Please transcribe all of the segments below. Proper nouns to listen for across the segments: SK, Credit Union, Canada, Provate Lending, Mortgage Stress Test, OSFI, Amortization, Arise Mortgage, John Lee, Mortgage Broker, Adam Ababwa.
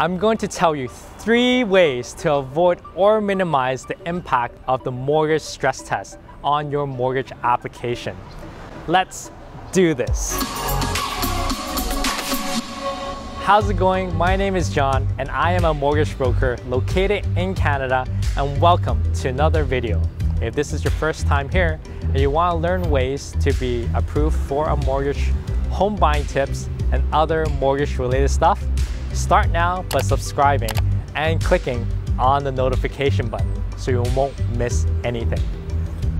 I'm going to tell you 3 ways to avoid or minimize the impact of the mortgage stress test on your mortgage application. Let's do this. How's it going? My name is John and I am a mortgage broker located in Canada, and welcome to another video. If this is your first time here and you want to learn ways to be approved for a mortgage, home buying tips, and other mortgage related stuff, start now by subscribing and clicking on the notification button so you won't miss anything.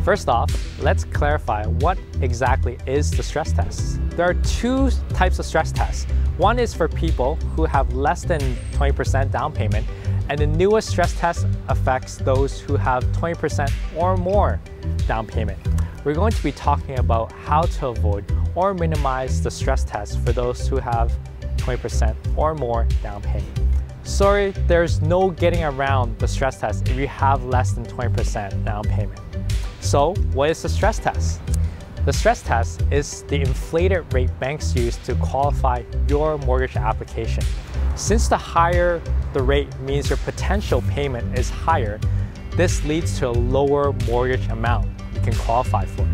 First off, let's clarify what exactly is the stress test. There are 2 types of stress tests. One is for people who have less than 20% down payment, and the newest stress test affects those who have 20% or more down payment. We're going to be talking about how to avoid or minimize the stress test for those who have 20% or more down payment. Sorry, there's no getting around the stress test if you have less than 20% down payment. So what is the stress test? The stress test is the inflated rate banks use to qualify your mortgage application. Since the higher the rate means your potential payment is higher, this leads to a lower mortgage amount you can qualify for.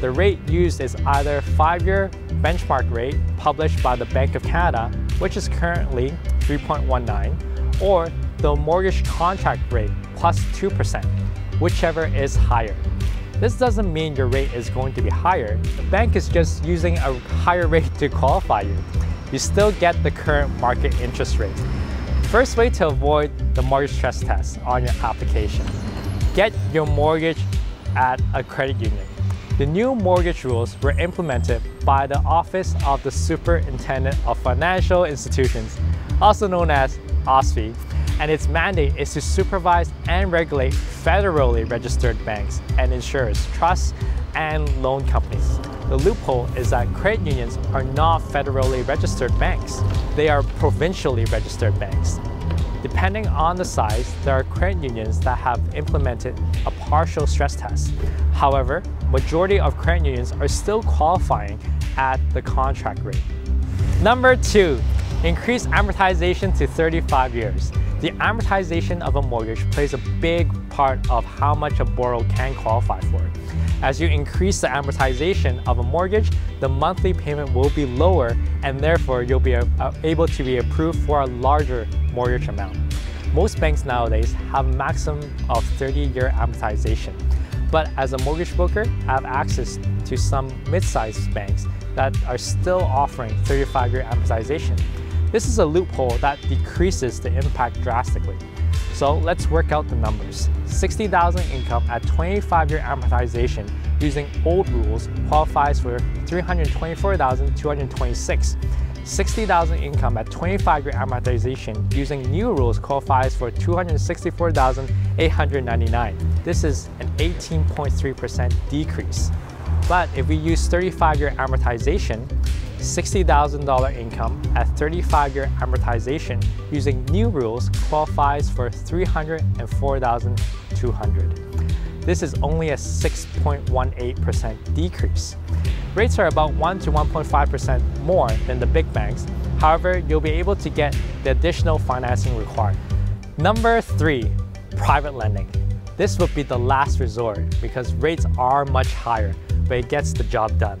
The rate used is either 5-year benchmark rate published by the Bank of Canada, which is currently 3.19, or the mortgage contract rate plus 2%, whichever is higher. This doesn't mean your rate is going to be higher. The bank is just using a higher rate to qualify you. You still get the current market interest rate. First way to avoid the mortgage stress test on your application: get your mortgage at a credit union. The new mortgage rules were implemented by the Office of the Superintendent of Financial Institutions, also known as OSFI, and its mandate is to supervise and regulate federally registered banks and insurers, trusts, and loan companies. The loophole is that credit unions are not federally registered banks. They are provincially registered banks. Depending on the size, there are credit unions that have implemented a partial stress test. However, majority of credit unions are still qualifying at the contract rate. Number 2, increase amortization to 35 years. The amortization of a mortgage plays a big part of how much a borrower can qualify for. As you increase the amortization of a mortgage, the monthly payment will be lower, and therefore you'll be able to be approved for a larger mortgage amount. Most banks nowadays have a maximum of 30-year amortization, but as a mortgage broker, I have access to some mid-sized banks that are still offering 35-year amortization. This is a loophole that decreases the impact drastically. So let's work out the numbers. $60,000 income at 25-year amortization using old rules qualifies for $324,226. $60,000 income at 25-year amortization using new rules qualifies for $264,899. This is an 18.3% decrease. But if we use 35-year amortization, $60,000 income at 35-year amortization using new rules qualifies for $304,200. This is only a 6.18% decrease. Rates are about 1 to 1.5% more than the big banks. However, you'll be able to get the additional financing required. Number 3, private lending. This would be the last resort because rates are much higher, but it gets the job done.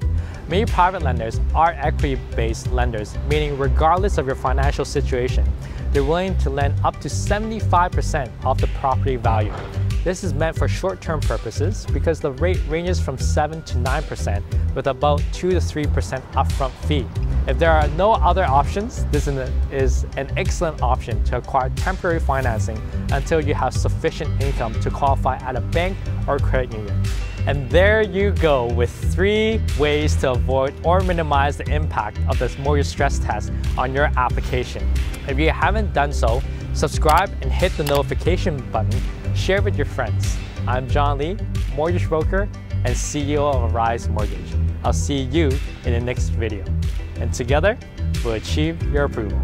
Many private lenders are equity-based lenders, meaning regardless of your financial situation, they're willing to lend up to 75% of the property value. This is meant for short-term purposes because the rate ranges from 7 to 9% with about 2 to 3% upfront fee. If there are no other options, this is an excellent option to acquire temporary financing until you have sufficient income to qualify at a bank or credit union. And there you go with 3 ways to avoid or minimize the impact of this mortgage stress test on your application. If you haven't done so, subscribe and hit the notification button. Share with your friends. I'm John Lee, mortgage broker and CEO of Arise Mortgage. I'll see you in the next video, and together we'll achieve your approval.